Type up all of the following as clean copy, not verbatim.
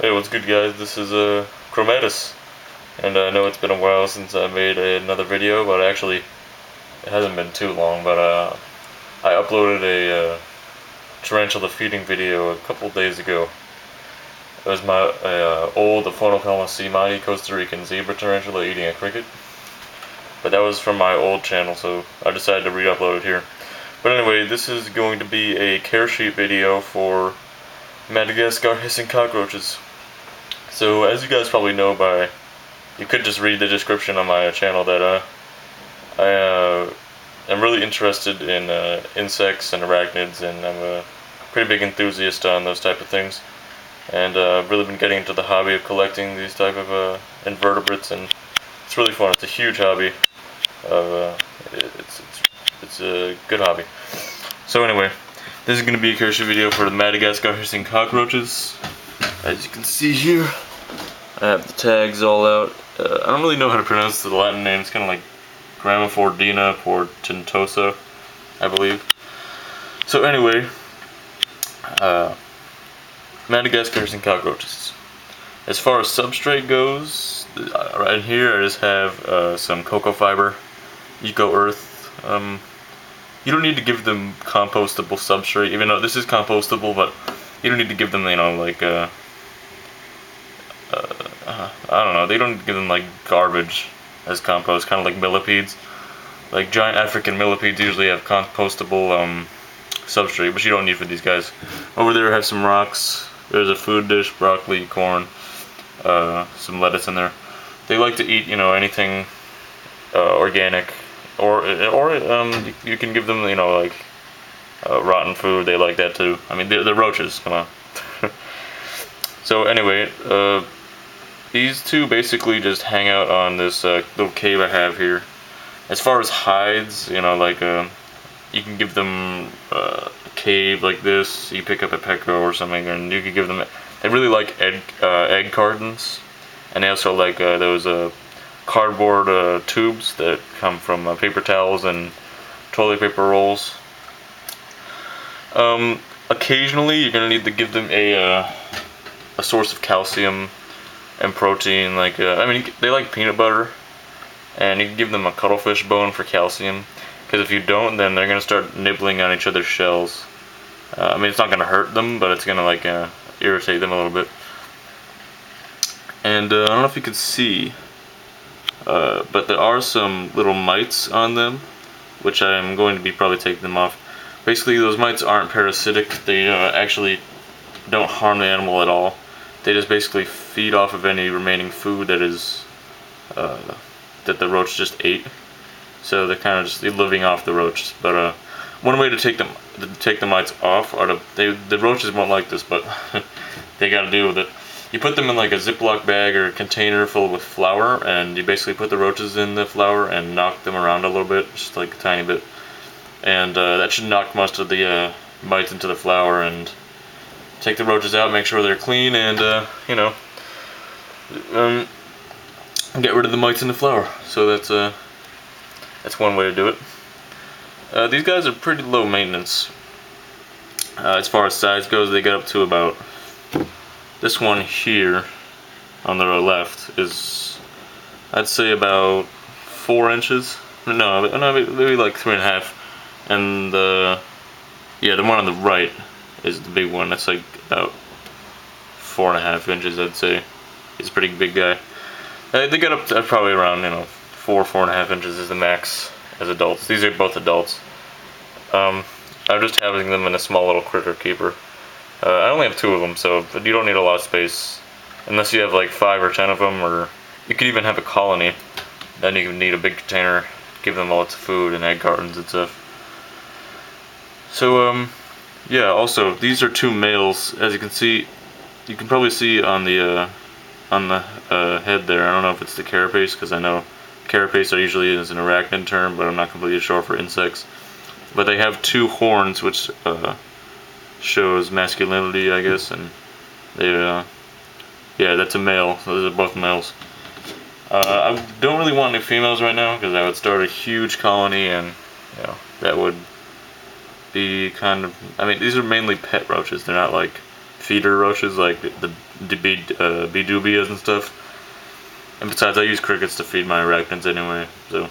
Hey, what's good guys, this is Chromatus, and I know it's been a while since I made another video, but actually it hasn't been too long, but I uploaded a tarantula feeding video a couple days ago. It was my old Aphonochelma cimati, Costa Rican zebra tarantula eating a cricket, but that was from my old channel, so I decided to re-upload it here. But anyway, this is going to be a care sheet video for Madagascar hissing cockroaches. So, as you guys probably know by, you could just read the description on my channel that I'm really interested in insects and arachnids, and I'm a pretty big enthusiast on those type of things. And I've really been getting into the hobby of collecting these type of invertebrates, and it's really fun. It's a huge hobby. It's a good hobby. So anyway, this is going to be a care sheet video for the Madagascar hissing cockroaches. As you can see here, I have the tags all out. I don't really know how to pronounce the Latin name. It's kind of like Gromphadorhina portentosa, I believe. So anyway, Madagascar hissing cockroaches. As far as substrate goes, right here I just have some cocoa fiber, Eco-Earth. You don't need to give them compostable substrate, even though this is compostable, but you don't need to give them, you know, like, I don't know, they don't give them, like, garbage as compost, kind of like millipedes. Like, giant African millipedes usually have compostable, substrate, which you don't need for these guys. Over there I have some rocks. There's a food dish, broccoli, corn, some lettuce in there. They like to eat, you know, anything, organic. Or you can give them, you know, like rotten food. They like that too. I mean, they're roaches. Come on. So anyway, these two basically just hang out on this little cave I have here. As far as hides, you know, like you can give them a cave like this. You pick up at Petco or something, and you can give them. They really like egg cartons, and they also like those. Cardboard tubes that come from paper towels and toilet paper rolls. Occasionally you're going to need to give them a source of calcium and protein, like I mean, they like peanut butter, and you can give them a cuttlefish bone for calcium, because if you don't, then they're going to start nibbling on each other's shells. I mean, it's not going to hurt them, but it's going to like irritate them a little bit. And I don't know if you can see, but there are some little mites on them, which I'm going to be probably taking them off. Basically, those mites aren't parasitic. They actually don't harm the animal at all. They just basically feed off of any remaining food that is that the roach just ate. So they're kind of just living off the roaches. But one way to take the mites off are to the roaches won't like this, but they got to deal with it. You put them in like a Ziploc bag or a container full with flour, and you basically put the roaches in the flour and knock them around a little bit, just like a tiny bit. And that should knock most of the mites into the flour, and take the roaches out, make sure they're clean, and you know, get rid of the mites in the flour. So that's one way to do it. These guys are pretty low maintenance. As far as size goes, they get up to about. This one here on the left is, I'd say, about 4 inches. No, maybe like 3.5. And yeah, the one on the right is the big one. That's like about 4.5 inches, I'd say. He's a pretty big guy. They get up to probably around, you know, 4.5 inches is the max as adults. These are both adults. I'm just having them in a small little Kritter Keeper. I only have 2 of them, so you don't need a lot of space. Unless you have like 5 or 10 of them, or you could even have a colony. Then you need a big container, give them lots of food and egg cartons and stuff. So, yeah, also, these are 2 males. As you can see, you can probably see on the head there. I don't know if it's the carapace, because I know carapace are usually is an arachnid term, but I'm not completely sure for insects. But they have 2 horns, which, shows masculinity, I guess, and they, yeah, that's a male. Those are both males. I don't really want any females right now, because I would start a huge colony, and, you know, that would be kind of, I mean, these are mainly pet roaches. They're not like feeder roaches, like the bidubias and stuff. And besides, I use crickets to feed my arachnids anyway, so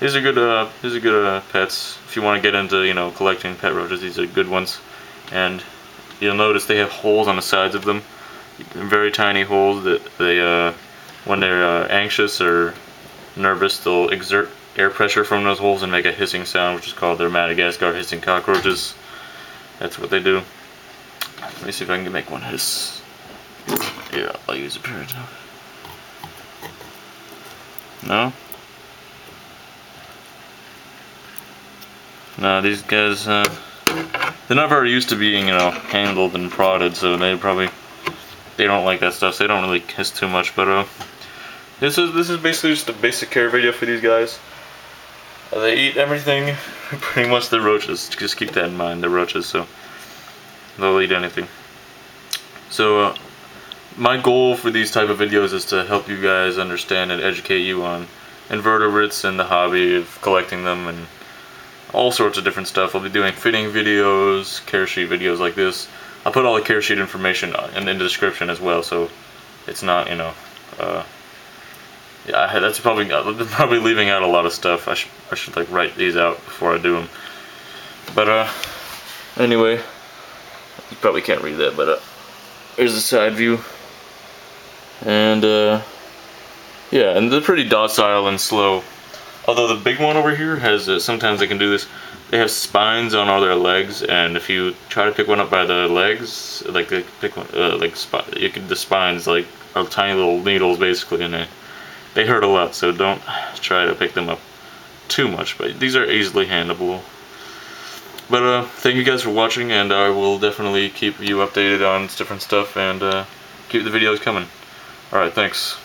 these are good pets. If you want to get into, you know, collecting pet roaches, these are good ones. And you'll notice they have holes on the sides of them, very tiny holes that they, when they're anxious or nervous, they'll exert air pressure from those holes and make a hissing sound, which is called their Madagascar hissing cockroaches. That's what they do. Let me see if I can make one hiss. Yeah, I'll use a parrot. No? No, these guys, they're not very used to being, you know, handled and prodded, so they don't like that stuff, so they don't really hiss too much, but, this is basically just a basic care video for these guys. They eat everything, pretty much. The roaches, just keep that in mind, the roaches, so they'll eat anything. So, my goal for these type of videos is to help you guys understand and educate you on invertebrates and the hobby of collecting them and all sorts of different stuff. I'll be doing fitting videos, care sheet videos like this. I'll put all the care sheet information in the description as well, so it's not, you know, yeah, that's probably leaving out a lot of stuff. I should like write these out before I do them. But anyway, you probably can't read that, but here's the side view. And yeah, and they're pretty docile and slow. Although the big one over here has, sometimes they can do this, they have spines on all their legs, and if you try to pick one up by the legs, like they pick one, the spines like are tiny little needles basically, and they hurt a lot, so don't try to pick them up too much, but these are easily handleable. But thank you guys for watching, and I will definitely keep you updated on different stuff, and keep the videos coming. Alright, thanks.